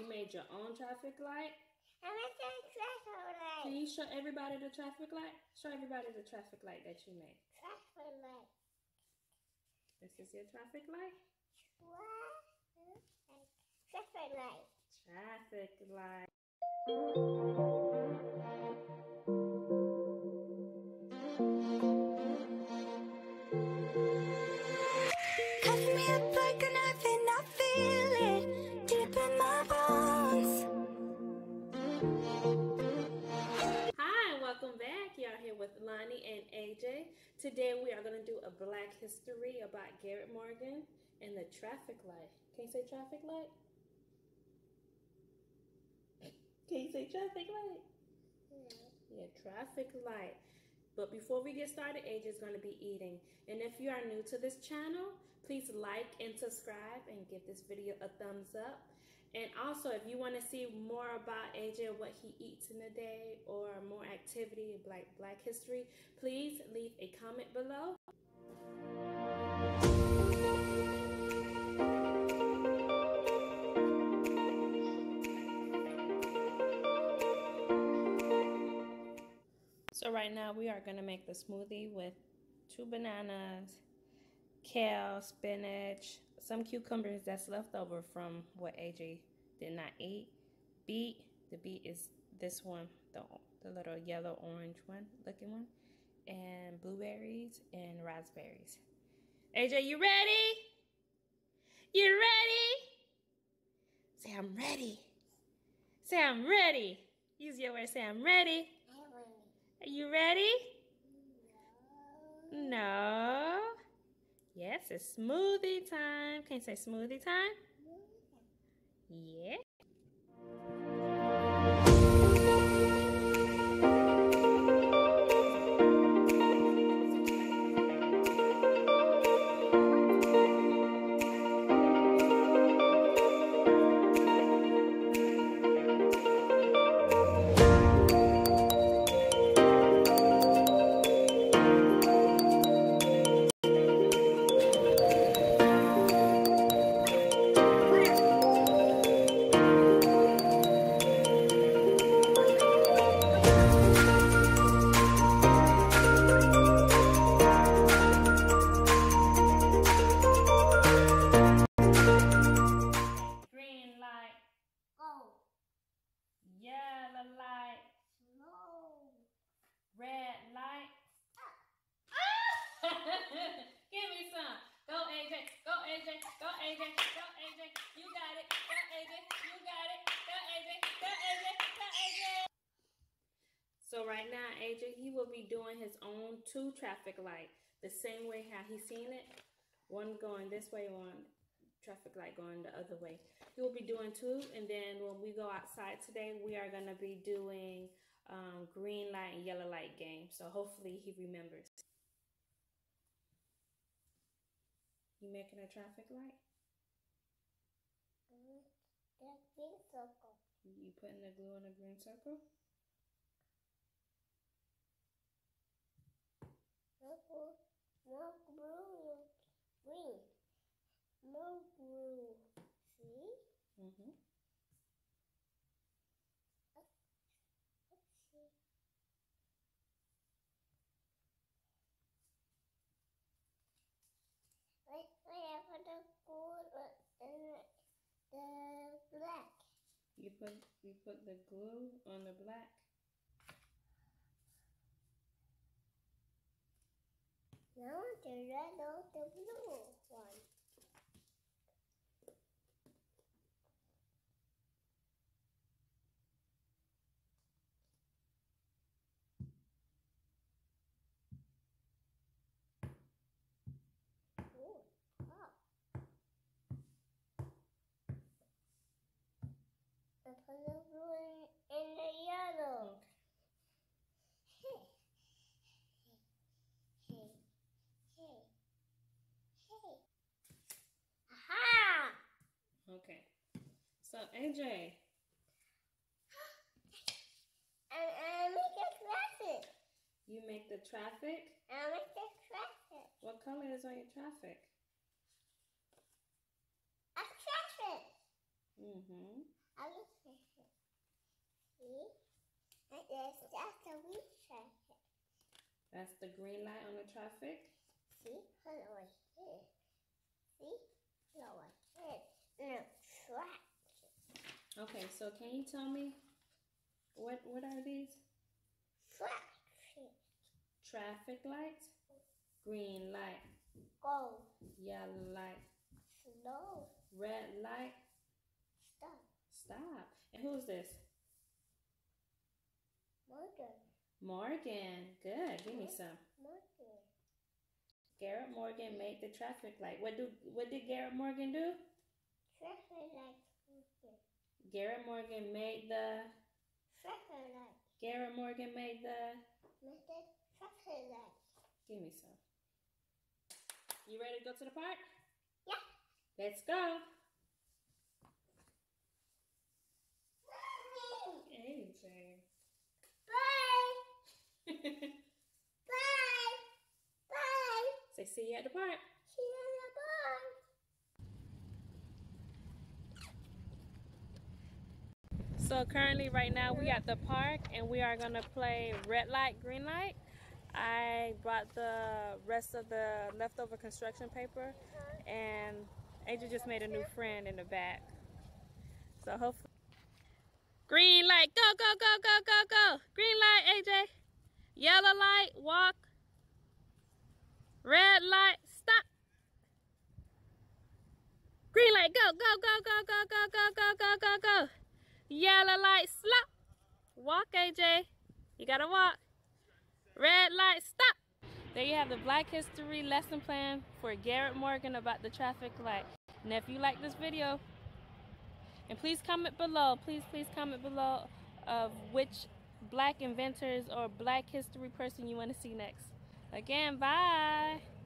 You made your own traffic light? I made a traffic light. Can you show everybody the traffic light? Show everybody the traffic light that you made. Traffic light. This is your traffic light? Traffic light. Traffic light. Cut me up like a knife and I feel it deep in my bones. Hi, welcome back. Y'all here with Lonnie and AJ. Today we are going to do a Black history about Garrett Morgan and the traffic light. Can you say traffic light? Can you say traffic light? Yeah, traffic light. But before we get started, Aj is going to be eating. And if you are new to this channel, please like and subscribe and give this video a thumbs up. And also, if you want to see more about Aj, what he eats in the day, or more activity like Black history, please leave a comment below. So right now we are going to make the smoothie with 2 bananas, kale, spinach, some cucumbers that's left over from what AJ did not eat, beet. The beet is this one, the little yellow orange one looking one, and blueberries and raspberries. AJ, you ready? You ready? Say I'm ready. Say I'm ready. Use your word. Say I'm ready. Are you ready? No. No. Yes, it's smoothie time. Can you say smoothie time? Yeah. So right now, AJ, he will be doing his own 2 traffic light, the same way how he seen it. One going this way, one traffic light going the other way. He will be doing 2, and then when we go outside today, we are going to be doing green light and yellow light game. So hopefully he remembers. You making a traffic light? The green circle. You putting the glue in a green circle? More blue, green. More blue, see? Mm-hmm. Let's see. Wait, I put the glue in the black. You put the glue on the black? Now the red or the blue one. Okay, so AJ. I make the traffic. You make the traffic? I make the traffic. What color is on your traffic? A traffic. Mm-hmm. I look at him. See? And that's a green traffic. That's the green light on the traffic? See? Hello, right here. See? Hello, right here. No traffic. Okay, so can you tell me what are these? Traffic. Traffic lights? Green light. Go. Yellow light. Slow. Red light. Stop. Stop. And who's this? Morgan. Morgan. Good. Give me some. Morgan. Garrett Morgan made the traffic light. What did Garrett Morgan do? Traffic light. Garrett Morgan made the traffic light. Garrett Morgan made the traffic light. Give me some. You ready to go to the park? Yeah. Let's go. Hey, AJ. Bye. Bye. Bye. Say, see you at the park. See you at the park. So currently right now we at the park and we are gonna play red light, green light. I brought the rest of the leftover construction paper and Aj just made a new friend in the back. So hopefully. Green light, go, go, go, go, go, go. Green light, Aj. Yellow light, walk. Red light, stop. Green light, go, go, go, go, go, go, go, go, go, go, go. Yellow light, slap. Walk, AJ. You gotta walk. Red light, stop. There you have the Black History lesson plan for Garrett Morgan about the traffic light. And if you like this video, and please comment below, please comment below of which black inventors or black history person you want to see next. Again, bye.